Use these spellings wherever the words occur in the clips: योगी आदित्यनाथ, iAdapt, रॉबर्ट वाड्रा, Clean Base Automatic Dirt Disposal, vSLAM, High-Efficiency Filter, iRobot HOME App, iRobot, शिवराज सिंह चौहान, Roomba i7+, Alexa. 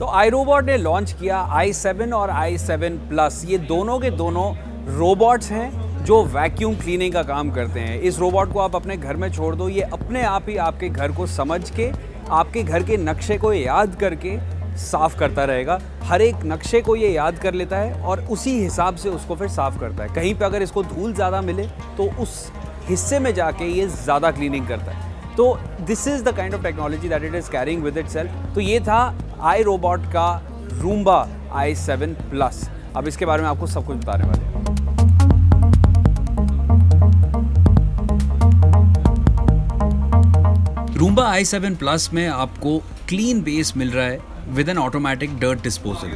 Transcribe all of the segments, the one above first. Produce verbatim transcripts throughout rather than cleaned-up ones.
तो iRobot ने launch किया i सेवन और i सेवन प्लस, ये दोनों के दोनों रोबोट्स हैं जो वैक्यूम क्लीनिंग का काम करते हैं। इस रोबोट को आप अपने घर में छोड़ दो, ये अपने आप ही आपके घर को समझ के, आपके घर के नक्शे को याद करके साफ़ करता रहेगा। हर एक नक्शे को ये याद कर लेता है और उसी हिसाब से उसको फिर साफ़ करता है। कहीं पे अगर इसको धूल ज़्यादा मिले तो उस हिस्से में जाके ये ज़्यादा क्लीनिंग करता है। तो this is the kind of technology that it is carrying with itself. तो ये था आई रोबोट का रूम्बा i सेवन प्लस। अब इसके बारे में आपको सब कुछ बताने वाले हैं। रूम्बा i सेवन प्लस में आपको क्लीन बेस मिल रहा है with an automatic dirt disposal.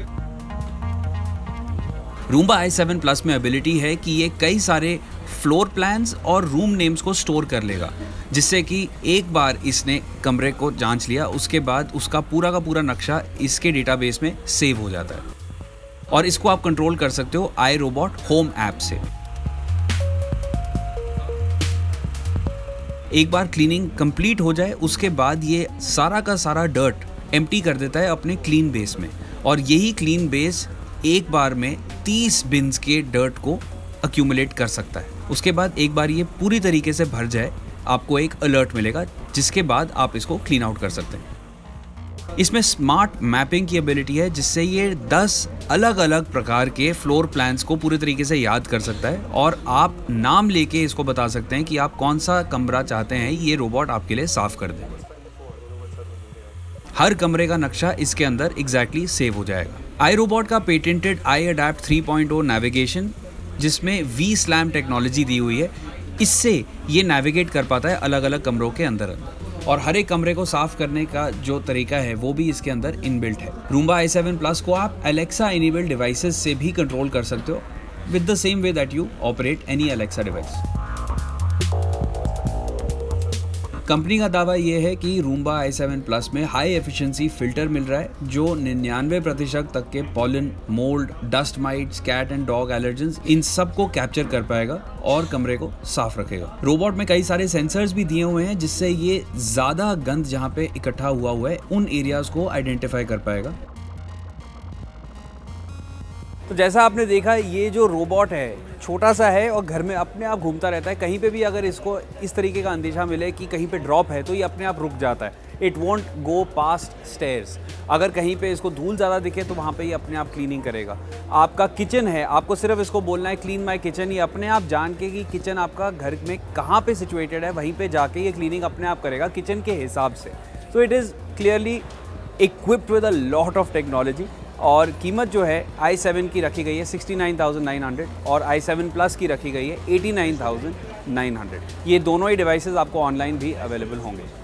Roomba i seven plus में एबिलिटी है कि ये कई सारे फ्लोर प्लान्स और रूम नेम्स को स्टोर कर लेगा, जिससे कि एक बार इसने कमरे को जांच लिया, उसके बाद उसका पूरा का पूरा नक्शा इसके डेटाबेस में सेव हो जाता है। और इसको आप कंट्रोल कर सकते हो iRobot होम ऐप से। एक बार क्लीनिंग कंप्लीट हो जाए उसके बाद ये सारा का सारा डर्ट एम्प्टी कर देता है अपने क्लीन बेस में, और यही क्लीन बेस एक बार में तीस बिन्स के डर्ट को अक्यूमुलेट कर सकता है। उसके बाद एक बार ये पूरी तरीके से भर जाए आपको एक अलर्ट मिलेगा, जिसके बाद आप इसको क्लीन आउट कर सकते हैं। इसमें स्मार्ट मैपिंग की एबिलिटी है, जिससे ये दस अलग अलग प्रकार के फ्लोर प्लान्स को पूरे तरीके से याद कर सकता है, और आप नाम लेके इसको बता सकते हैं कि आप कौन सा कमरा चाहते हैं ये रोबोट आपके लिए साफ कर दे। हर कमरे का नक्शा इसके अंदर एग्जैक्टली सेव हो जाएगा। iRobot का patented iAdapt three point O navigation, जिसमें vSLAM टेक्नोलॉजी दी हुई है, इससे ये नेविगेट कर पाता है अलग अलग कमरों के अंदर अंदर, और हर एक कमरे को साफ करने का जो तरीका है वो भी इसके अंदर इनबिल्ट है। रूम्बा i सेवन प्लस को आप Alexa इनेबल्ड डिवाइसेस से भी कंट्रोल कर सकते हो with the same way that you operate any Alexa device. Company का दावा यह है कि रूम्बा i सेवन प्लस में हाई एफिशिएंसी फिल्टर मिल रहा है, जो निन्यानवे प्रतिशत तक के pollen, mould, dust mites, cat and dog allergens, इन सब को कैप्चर कर पाएगा और कमरे को साफ रखेगा। रोबोट में कई सारे सेंसर्स भी दिए हुए हैं, जिससे ये ज़्यादा गंद जहाँ पे इकट्ठा हुआ हुआ है उन एरियाज़ को आइडेंटिफाई कर पाएगा। तो जैसा आपने देखा, ये जो रोबोट है छोटा सा है और घर में अपने आप घूमता रहता है। कहीं पे भी अगर इसको इस तरीके का अंदेशा मिले कि कहीं पे ड्रॉप है तो ये अपने आप रुक जाता है। It won't go past stairs. अगर कहीं पे इसको धूल ज़्यादा दिखे तो वहाँ पे ये अपने आप क्लीनिंग करेगा। आपका किचन है, आपको सिर्फ इसको बोलना है क्लीन माई किचन, ये अपने आप जान के कि किचन आपका घर में कहाँ पर सिचुएटेड है वहीं पर जाके ये क्लीनिंग अपने आप करेगा किचन के हिसाब से। तो it is clearly equipped with a lot of technology, और कीमत जो है i सेवन की रखी गई है sixty nine thousand nine hundred और i सेवन प्लस की रखी गई है eighty nine thousand nine hundred. ये दोनों ही डिवाइसेस आपको ऑनलाइन भी अवेलेबल होंगे।